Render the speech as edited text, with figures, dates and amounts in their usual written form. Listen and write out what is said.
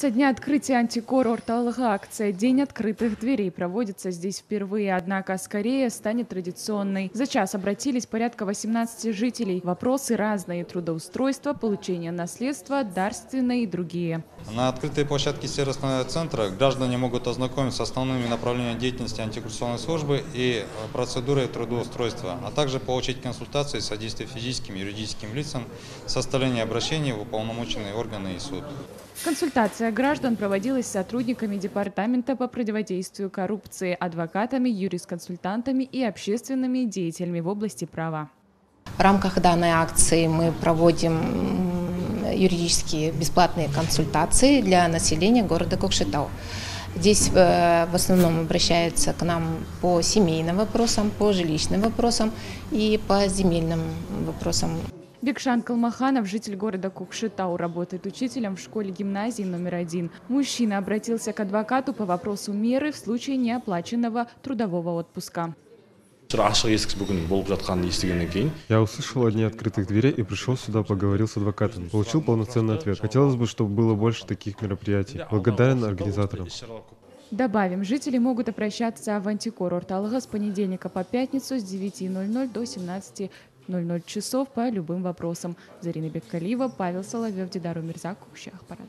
Со дня открытия «Антикор орталығы» акция «День открытых дверей» проводится здесь впервые, однако скорее станет традиционной. За час обратились порядка 18 жителей. Вопросы разные: трудоустройство, получение наследства, дарственное и другие. На открытой площадке сервисного центра граждане могут ознакомиться с основными направлениями деятельности антикоррупционной службы и процедурой трудоустройства, а также получить консультации и содействие физическим и юридическим лицам, составление обращений в уполномоченные органы и суд. Консультация граждан проводилась сотрудниками Департамента по противодействию коррупции, адвокатами, юрисконсультантами и общественными деятелями в области права. В рамках данной акции мы проводим юридические бесплатные консультации для населения города Кокшетау. Здесь в основном обращаются к нам по семейным вопросам, по жилищным вопросам и по земельным вопросам. Бекшан Калмаханов, житель города Кокшетау, работает учителем в школе-гимназии №1. Мужчина обратился к адвокату по вопросу меры в случае неоплаченного трудового отпуска. Я услышал о дне открытых дверей и пришел сюда, поговорил с адвокатом. Получил полноценный ответ. Хотелось бы, чтобы было больше таких мероприятий. Благодарен организаторам. Добавим, жители могут обращаться в «Антикор орталығы» с понедельника по пятницу с 9:00 до 17:00 часов по любым вопросам. Зарина Беккалиева, Павел Соловьев, Дидар Умерзак, Кеш апарат.